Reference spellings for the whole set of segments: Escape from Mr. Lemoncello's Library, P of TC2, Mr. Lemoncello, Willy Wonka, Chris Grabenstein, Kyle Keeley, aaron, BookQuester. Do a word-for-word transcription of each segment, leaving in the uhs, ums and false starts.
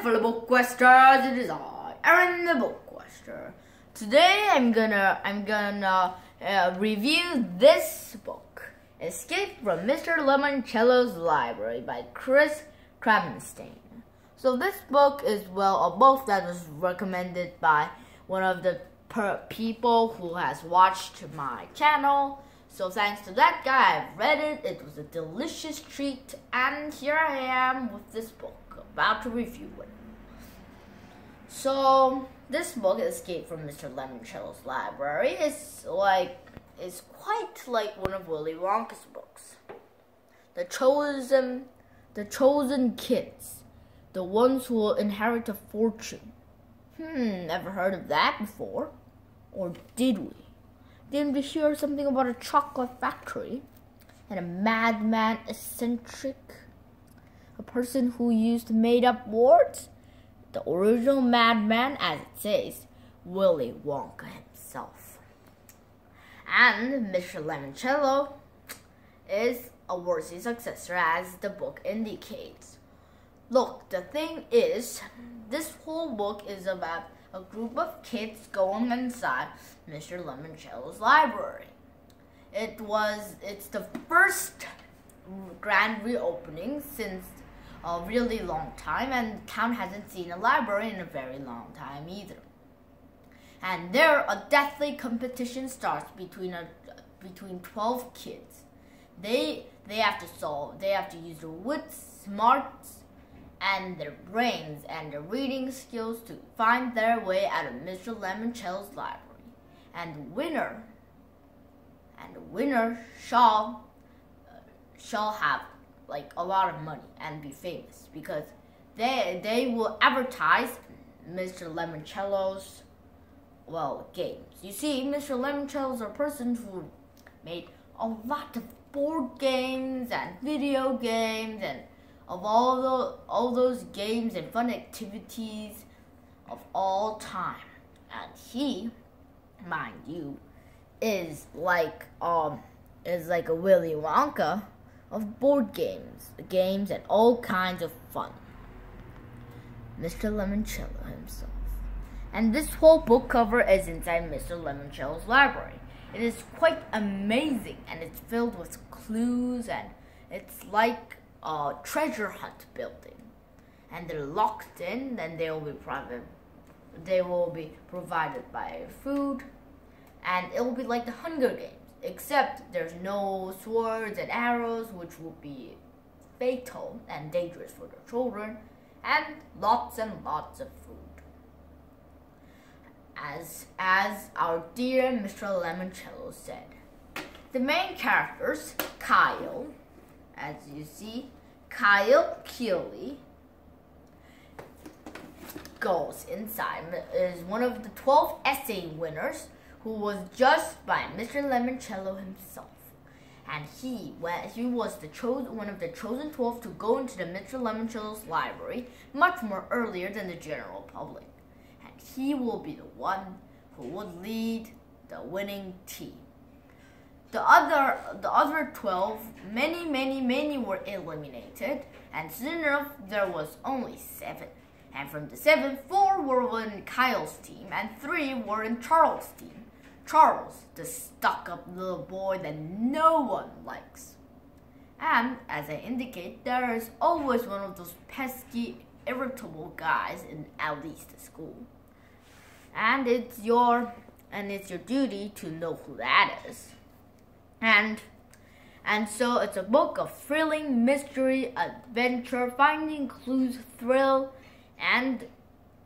Hello BookQuesters, it is I, Aaron the BookQuester. Today I'm gonna I'm gonna uh, review this book, Escape from Mister Lemoncello's Library by Chris Grabenstein. So this book is well a book that was recommended by one of the per people who has watched my channel. So thanks to that guy, I've read it. It was a delicious treat, and here I am with this book, about to review it. So this book, Escape from Mister Lemoncello's Library, is like is quite like one of Willy Wonka's books. The chosen, the chosen kids, the ones who will inherit a fortune. Hmm, never heard of that before, or did we? Didn't we hear something about a chocolate factory and a madman, eccentric, a person who used made-up words? The original madman, as it says, Willy Wonka himself. And Mister Lemoncello is a worthy successor, as the book indicates. Look, the thing is, this whole book is about a group of kids going inside Mister Lemoncello's library. It was, it's the first grand reopening since a really long time, and the town hasn't seen a library in a very long time either. And there, a deathly competition starts between a, between twelve kids. They, they have to solve, they have to use their wits, smarts, and their brains and their reading skills to find their way out of Mister Lemoncello's library. And the winner, and the winner shall, uh, shall have like a lot of money and be famous, because they they will advertise Mister Lemoncello's, well, games. You see, Mister Lemoncello's a person who made a lot of board games and video games and of all those, all those games and fun activities of all time. And he, mind you, is like um is like a Willy Wonka of board games, games and all kinds of fun. Mister Lemoncello himself. And this whole book cover is inside Mister Lemoncello's library. It is quite amazing, and it's filled with clues, and it's like a treasure hunt building, and they're locked in, and they will be private they will be provided by food, and it will be like the Hunger Games, except there's no swords and arrows, which will be fatal and dangerous for the children, and lots and lots of food. As as our dear Mister Lemoncello said, the main characters, Kyle, as you see, Kyle Keeley goes inside, is one of the twelve essay winners who was judged by Mister Lemoncello himself. And he, well, he was the chosen, one of the chosen twelve to go into the Mister Lemoncello's library much more earlier than the general public. And he will be the one who would lead the winning team. The other, the other twelve, many, many, many were eliminated, and soon enough there was only seven. And from the seven, four were in Kyle's team, and three were in Charles' team. Charles, the stuck-up little boy that no one likes. And as I indicate, there is always one of those pesky, irritable guys in at least the school. And it's your, and it's your duty to know who that is. And and so it's a book of thrilling mystery, adventure, finding clues, thrill, and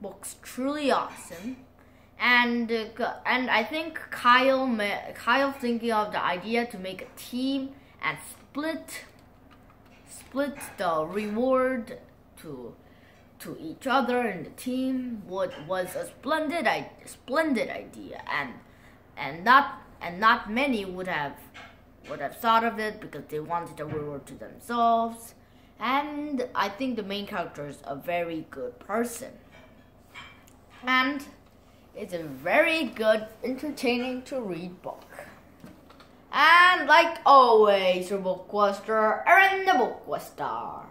books truly awesome. And uh, and I think Kyle Kyle thinking of the idea to make a team and split split the reward to to each other in the team what was a splendid splendid idea, and and not. And not many would have would have thought of it, because they wanted a reward to themselves. And I think the main character is a very good person, and it's a very good, entertaining to read book. And like always, your BookQuester, Aaron the BookQuester.